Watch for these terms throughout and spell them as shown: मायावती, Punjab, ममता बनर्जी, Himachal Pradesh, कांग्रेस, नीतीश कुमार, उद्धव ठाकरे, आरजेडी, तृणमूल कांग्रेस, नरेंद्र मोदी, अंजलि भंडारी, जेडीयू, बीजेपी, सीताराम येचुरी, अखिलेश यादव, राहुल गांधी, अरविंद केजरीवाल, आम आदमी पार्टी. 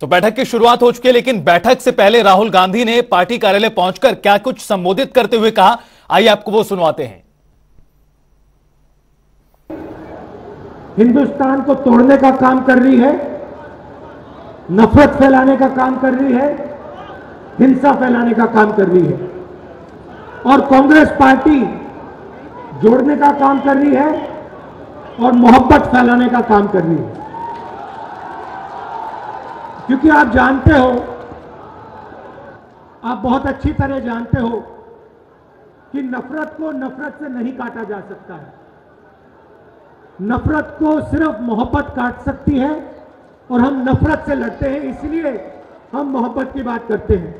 तो बैठक की शुरुआत हो चुकी है, लेकिन बैठक से पहले राहुल गांधी ने पार्टी कार्यालय पहुंचकर क्या कुछ संबोधित करते हुए कहा, आइए आपको वो सुनवाते हैं। हिंदुस्तान को तोड़ने का काम कर रही है, नफरत फैलाने का काम कर रही है, हिंसा फैलाने का काम कर रही है, और कांग्रेस पार्टी जोड़ने का काम कर रही है और मोहब्बत फैलाने का काम कर रही है। क्योंकि आप जानते हो, आप बहुत अच्छी तरह जानते हो कि नफरत को नफरत से नहीं काटा जा सकता है, नफरत को सिर्फ मोहब्बत काट सकती है। और हम नफरत से लड़ते हैं, इसलिए हम मोहब्बत की बात करते हैं।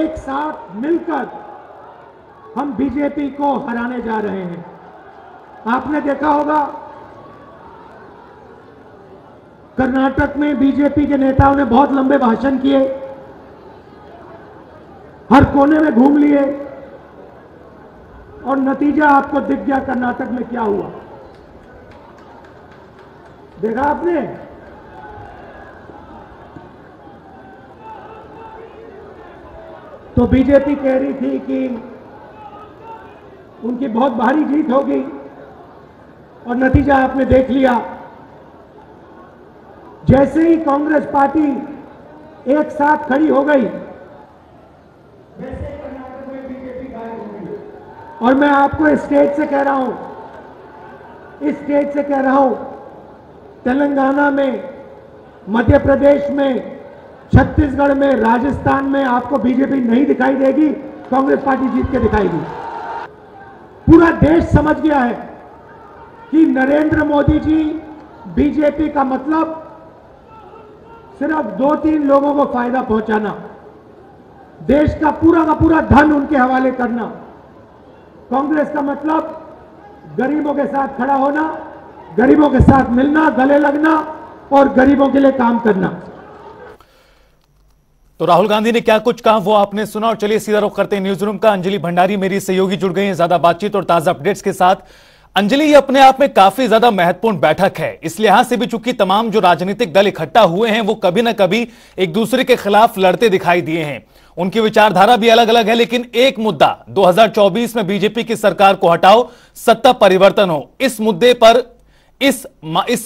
एक साथ मिलकर हम बीजेपी को हराने जा रहे हैं। आपने देखा होगा, कर्नाटक में बीजेपी के नेताओं ने बहुत लंबे भाषण किए, हर कोने में घूम लिए, और नतीजा आपको दिख गया कर्नाटक में क्या हुआ। देखा आपने, तो बीजेपी कह रही थी कि उनकी बहुत भारी जीत होगी, और नतीजा आपने देख लिया। जैसे ही कांग्रेस पार्टी एक साथ खड़ी हो गई, वैसे ही कर्नाटक में बीजेपी गायब हो गई। और मैं आपको स्टेज से कह रहा हूं, इस स्टेज से कह रहा हूं, तेलंगाना में, मध्य प्रदेश में, छत्तीसगढ़ में, राजस्थान में आपको बीजेपी नहीं दिखाई देगी, कांग्रेस पार्टी जीत के दिखाएगी। पूरा देश समझ गया है कि नरेंद्र मोदी जी बीजेपी का मतलब सिर्फ 2-3 लोगों को फायदा पहुंचाना, देश का पूरा धन उनके हवाले करना। कांग्रेस का मतलब गरीबों के साथ खड़ा होना, गरीबों के साथ मिलना, गले लगना और गरीबों के लिए काम करना। तो राहुल गांधी ने क्या कुछ कहा वो आपने सुना, और चलिए सीधा रुख करते हैं न्यूज रूम का। अंजलि भंडारी मेरी सहयोगी जुड़ गई हैं ज्यादा बातचीत और ताजा अपडेट्स के साथ। अंजलि, ये अपने आप में काफी ज्यादा महत्वपूर्ण बैठक है, इस लिहाज से भी चूंकि तमाम जो राजनीतिक दल इकट्ठा हुए हैं वो कभी ना कभी एक दूसरे के खिलाफ लड़ते दिखाई दिए हैं, उनकी विचारधारा भी अलग अलग है, लेकिन एक मुद्दा 2024 में बीजेपी की सरकार को हटाओ, सत्ता परिवर्तन हो, इस मुद्दे पर, इस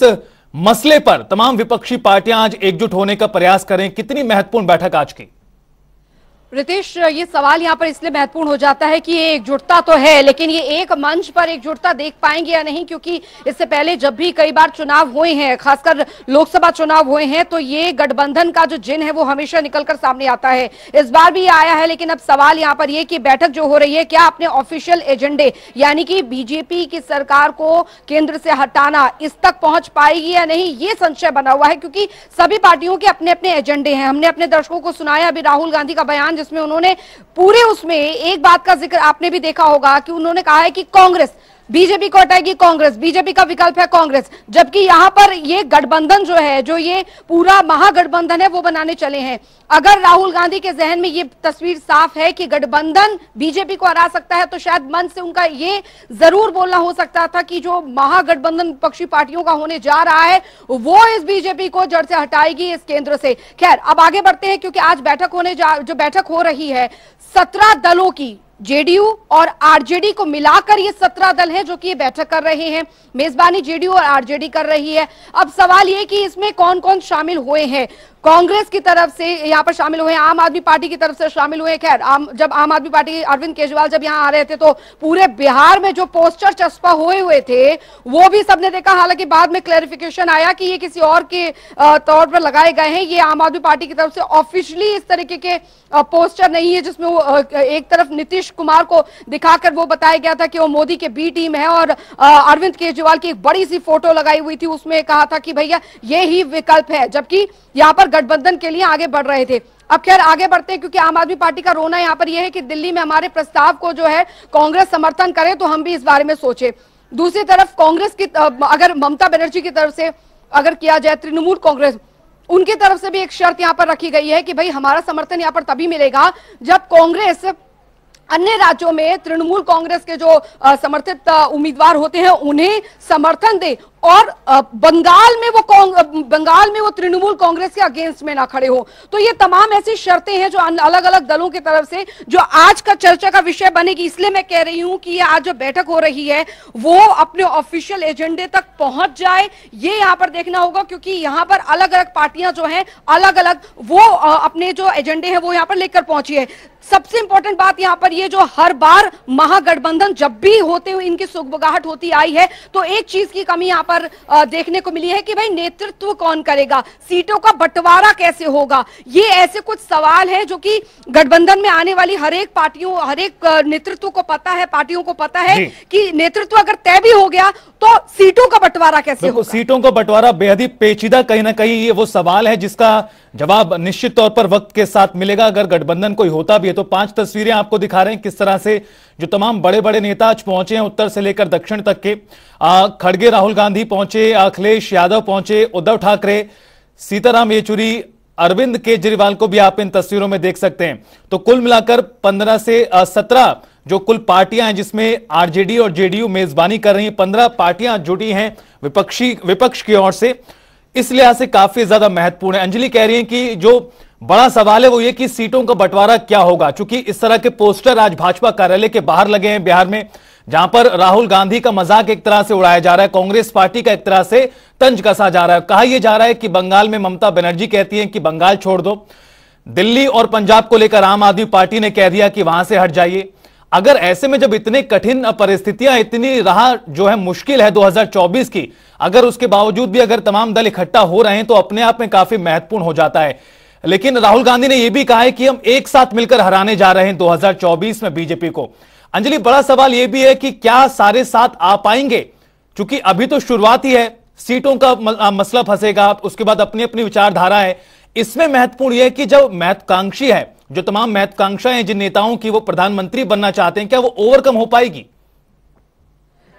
मसले पर तमाम विपक्षी पार्टियां आज एकजुट होने का प्रयास करें। कितनी महत्वपूर्ण बैठक आज की? रितेश, ये सवाल यहाँ पर इसलिए महत्वपूर्ण हो जाता है कि ये एकजुटता तो है, लेकिन ये एक मंच पर एकजुटता देख पाएंगे या नहीं, क्योंकि इससे पहले जब भी कई बार चुनाव हुए हैं, खासकर लोकसभा चुनाव हुए हैं, तो ये गठबंधन का जो जिन है वो हमेशा निकलकर सामने आता है। इस बार भी आया है, लेकिन अब सवाल यहाँ पर ये कि बैठक जो हो रही है, क्या अपने ऑफिशियल एजेंडे यानी कि बीजेपी की सरकार को केंद्र से हटाना, इस तक पहुंच पाएगी या नहीं, ये संशय बना हुआ है, क्योंकि सभी पार्टियों के अपने अपने एजेंडे हैं। हमने अपने दर्शकों को सुनाया अभी राहुल गांधी का बयान, जिसमें उन्होंने पूरे, उसमें एक बात का जिक्र आपने भी देखा होगा कि उन्होंने कहा है कि कांग्रेस बीजेपी को हटाएगी, कांग्रेस बीजेपी का विकल्प है कांग्रेस, जबकि यहाँ पर ये गठबंधन जो है, जो ये पूरा महागठबंधन है, वो बनाने चले हैं। अगर राहुल गांधी के जहन में ये तस्वीर साफ है कि गठबंधन बीजेपी को हरा सकता है, तो शायद मन से उनका ये जरूर बोलना हो सकता था कि जो महागठबंधन विपक्षी पार्टियों का होने जा रहा है वो इस बीजेपी को जड़ से हटाएगी, इस केंद्र से। खैर, अब आगे बढ़ते हैं, क्योंकि आज बैठक हो रही है 17 दलों की, जेडीयू और आरजेडी को मिलाकर ये 17 दल हैं जो कि ये बैठक कर रहे हैं। मेजबानी जेडीयू और आरजेडी कर रही है। अब सवाल ये कि इसमें कौन कौन शामिल हुए हैं। कांग्रेस की तरफ से यहाँ पर शामिल हुए, आम आदमी पार्टी की तरफ से शामिल हुए। खैर, जब आम आदमी पार्टी के अरविंद केजरीवाल जब यहाँ आ रहे थे, तो पूरे बिहार में जो पोस्टर चस्पा हुए थे वो भी सबने देखा। हालांकि बाद में क्लैरिफिकेशन आया कि ये किसी और के तौर पर लगाए गए हैं, ये आम आदमी पार्टी की तरफ से ऑफिशियली इस तरीके के पोस्टर नहीं है जिसमें वो एक तरफ नीतीश कुमार को दिखाकर वो बताया गया था कि वो मोदी के बी टीम है, और अरविंद केजरीवाल की एक बड़ी सी फोटो लगाई हुई थी, उसमें कहा था कि भैया ये ही विकल्प है, जबकि यहाँ पर गठबंधन के लिए आगे बढ़ रहे थे। अब खैर आगे बढ़ते हैं, क्योंकि आम आदमी पार्टी का रोना यहाँ पर यह है कि दिल्ली में हमारे प्रस्ताव को जो है कांग्रेस समर्थन करे, तो हम भी इस बारे में सोचे। दूसरी तरफ कांग्रेस की, अगर ममता बनर्जी की तरफ से अगर किया जाए, तृणमूल कांग्रेस उनकी तरफ से भी एक शर्त यहाँ पर रखी गई है कि भाई हमारा समर्थन यहाँ पर तभी मिलेगा जब कांग्रेस अन्य राज्यों में तृणमूल कांग्रेस के जो समर्थित उम्मीदवार होते हैं उन्हें समर्थन दे, और बंगाल में वो तृणमूल कांग्रेस के अगेंस्ट में ना खड़े हो। तो ये तमाम ऐसी शर्तें हैं जो अलग अलग दलों की तरफ से जो आज का चर्चा का विषय बनेगी। इसलिए मैं कह रही हूं कि ये आज जो बैठक हो रही है वो अपने ऑफिशियल एजेंडे तक पहुंच जाए, ये यहां पर देखना होगा, क्योंकि यहां पर अलग अलग पार्टियां जो हैं अलग अलग वो अपने जो एजेंडे हैं वो यहां पर लेकर पहुंची है। सबसे इंपॉर्टेंट बात यहां पर ये जो हर बार महागठबंधन जब भी होते हुए इनकी सुगबुगाहट होती आई है तो एक चीज की कमी यहां पर देखने को मिली है कि भाई नेतृत्व कौन करेगा, सीटों का बंटवारा कैसे होगा। ये ऐसे कुछ सवाल है जो कि गठबंधन में आने वाली हर एक नेतृत्व को पता है, पार्टियों को पता है कि नेतृत्व अगर तय भी हो गया तो सीटों का बंटवारा कैसे होगा। सीटों का बंटवारा बेहद ही पेचीदा कहीं ना कहीं ये वो सवाल है जिसका जवाब निश्चित तौर पर वक्त के साथ मिलेगा अगर गठबंधन कोई होता भी है। तो पांच तस्वीरें आपको दिखा रहे हैं किस तरह से जो तमाम बड़े बड़े नेता आज पहुंचे हैं उत्तर से लेकर दक्षिण तक के। खड़गे राहुल गांधी पहुंचे, अखिलेश यादव पहुंचे, उद्धव ठाकरे, सीताराम येचुरी, अरविंद केजरीवाल को भी आप इन तस्वीरों में देख सकते हैं। तो कुल मिलाकर 15 से 17 जो कुल पार्टियां हैं जिसमें आरजेडी और जेडीयू मेजबानी कर रही हैं, 15 पार्टियां जुटी हैं विपक्ष की ओर से, इस लिहाज से काफी ज्यादा महत्वपूर्ण है। अंजलि कह रही है कि जो बड़ा सवाल है वो ये कि सीटों का बंटवारा क्या होगा, चूंकि इस तरह के पोस्टर आज भाजपा कार्यालय के बाहर लगे हैं बिहार में, जहां पर राहुल गांधी का मजाक एक तरह से उड़ाया जा रहा है, कांग्रेस पार्टी का एक तरह से तंज कसा जा रहा है। कहा यह जा रहा है कि बंगाल में ममता बनर्जी कहती है कि बंगाल छोड़ दो, दिल्ली और पंजाब को लेकर आम आदमी पार्टी ने कह दिया कि वहां से हट जाइए। अगर ऐसे में जब इतने कठिन परिस्थितियां, इतनी राह जो है मुश्किल है 2024 की, अगर उसके बावजूद भी अगर तमाम दल इकट्ठा हो रहे हैं तो अपने आप में काफी महत्वपूर्ण हो जाता है। लेकिन राहुल गांधी ने यह भी कहा है कि हम एक साथ मिलकर हराने जा रहे हैं 2024 में बीजेपी को। अंजलि, बड़ा सवाल यह भी है कि क्या सारे साथ आ पाएंगे, क्योंकि अभी तो शुरुआत ही है, सीटों का मसला फंसेगा, उसके बाद अपनी अपनी विचारधारा है। इसमें महत्वपूर्ण यह है कि जब महत्वाकांक्षी है, जो तमाम महत्वाकांक्षाएं हैं जिन नेताओं की वो प्रधानमंत्री बनना चाहते हैं, क्या वो ओवरकम हो पाएगी?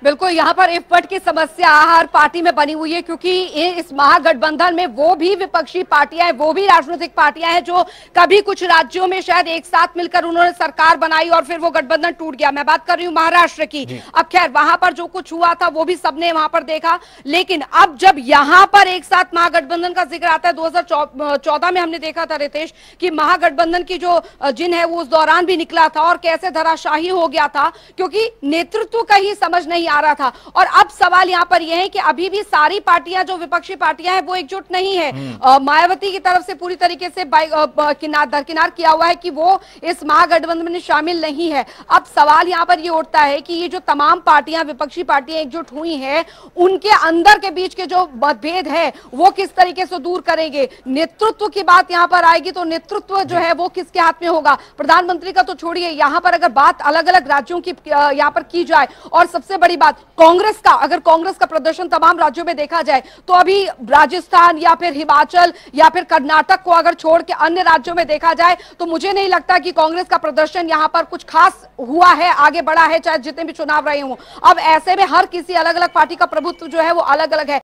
बिल्कुल, यहाँ पर एफर्ट की समस्या हर पार्टी में बनी हुई है, क्योंकि इस महागठबंधन में वो भी विपक्षी पार्टियां हैं, वो भी राजनीतिक पार्टियां हैं जो कभी कुछ राज्यों में शायद एक साथ मिलकर उन्होंने सरकार बनाई और फिर वो गठबंधन टूट गया। मैं बात कर रही हूँ महाराष्ट्र की। अब खैर वहां पर जो कुछ हुआ था वो भी सबने वहां पर देखा, लेकिन अब जब यहाँ पर एक साथ महागठबंधन का जिक्र आता है, 2014 में हमने देखा था रितेश की महागठबंधन की जो जिन है वो उस दौरान भी निकला था और कैसे धराशाही हो गया था, क्योंकि नेतृत्व का ही समझ नहीं आ रहा था। और अब सवाल यहाँ पर यह है कि अभी भी सारी पार्टियां जो विपक्षी पार्टियां हैं वो एकजुट नहीं है। मायावती की तरफ से पूरी तरीके से दरकिनार किया हुआ है कि वो इस महागठबंधन में शामिल नहीं है। अब सवाल यहाँ पर ये उठता है कि ये जो तमाम पार्टियां विपक्षी पार्टियां एकजुट हुई हैं, उनके अंदर के बीच के जो मतभेद है वो किस तरीके से दूर करेंगे। नेतृत्व की बात यहाँ पर आएगी तो नेतृत्व जो है वो किसके हाथ में होगा। प्रधानमंत्री का तो छोड़िए, यहाँ पर अगर बात अलग अलग राज्यों की यहाँ पर की जाए और सबसे बड़ी बात कांग्रेस का, अगर कांग्रेस का प्रदर्शन तमाम राज्यों में देखा जाए तो अभी राजस्थान या फिर हिमाचल या फिर कर्नाटक को अगर छोड़ के अन्य राज्यों में देखा जाए तो मुझे नहीं लगता कि कांग्रेस का प्रदर्शन यहां पर कुछ खास हुआ है, आगे बढ़ा है, चाहे जितने भी चुनाव रहे हों। अब ऐसे में हर किसी अलग अलग पार्टी का प्रभुत्व जो है वो अलग अलग है।